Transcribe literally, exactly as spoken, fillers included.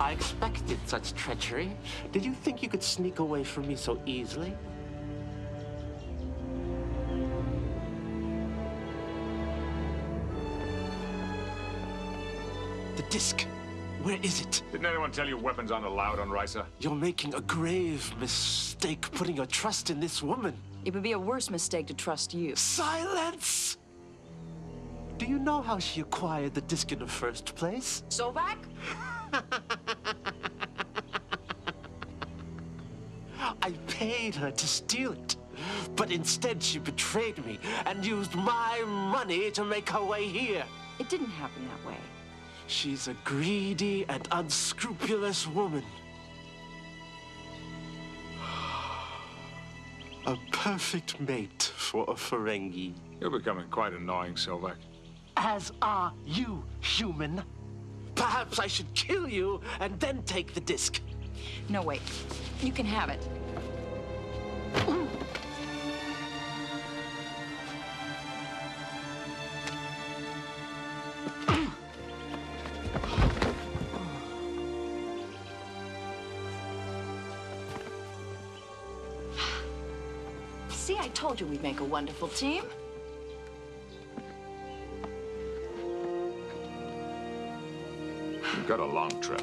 I expected such treachery. Did you think you could sneak away from me so easily? The disc. Where is it? Didn't anyone tell you weapons aren't allowed on Risa? You're making a grave mistake putting your trust in this woman. It would be a worse mistake to trust you. Silence! Do you know how she acquired the disc in the first place? Sovak? I paid her to steal it, but instead she betrayed me and used my money to make her way here. It didn't happen that way. She's a greedy and unscrupulous woman. A perfect mate for a Ferengi. You're becoming quite annoying, Sovak. As are you, human. Perhaps I should kill you and then take the disc. No, wait. You can have it. See, I told you we'd make a wonderful team. We've got a long trip.